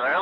Get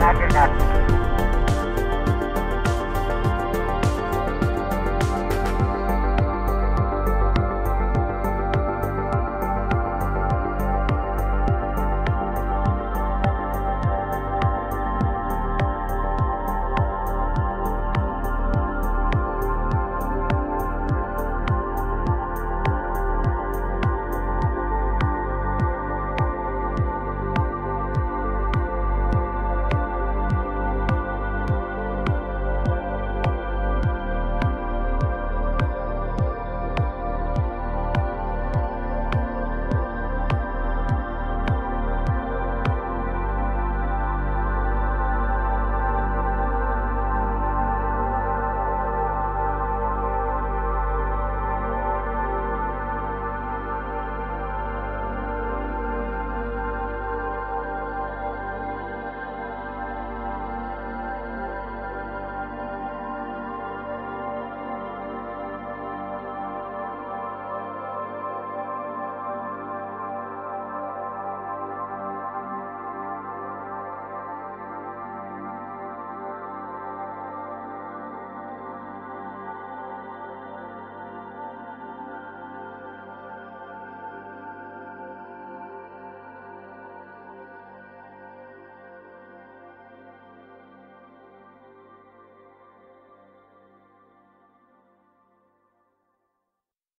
back or not.